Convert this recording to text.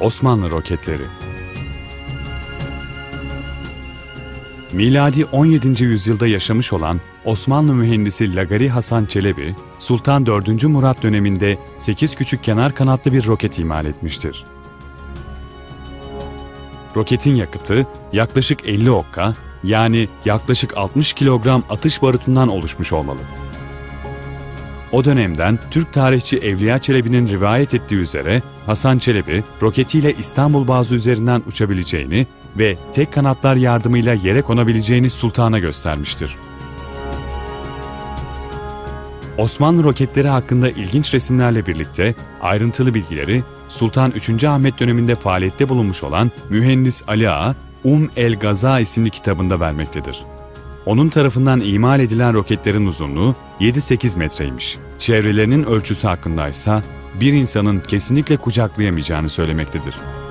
Osmanlı roketleri. Miladi 17. yüzyılda yaşamış olan Osmanlı mühendisi Lagari Hasan Çelebi, Sultan 4. Murat döneminde 8 küçük kenar kanatlı bir roket imal etmiştir. Roketin yakıtı yaklaşık 50 okka, yani yaklaşık 60 kilogram atış barutundan oluşmuş olmalı. O dönemden Türk tarihçi Evliya Çelebi'nin rivayet ettiği üzere Hasan Çelebi roketiyle İstanbul Boğazı üzerinden uçabileceğini ve tek kanatlar yardımıyla yere konabileceğini sultana göstermiştir. Osmanlı roketleri hakkında ilginç resimlerle birlikte ayrıntılı bilgileri Sultan 3. Ahmet döneminde faaliyette bulunmuş olan Mühendis Ali Ağa, Um el-Gaza isimli kitabında vermektedir. Onun tarafından imal edilen roketlerin uzunluğu 7-8 metreymiş. Çevrelerinin ölçüsü hakkında ise bir insanın kesinlikle kucaklayamayacağını söylemektedir.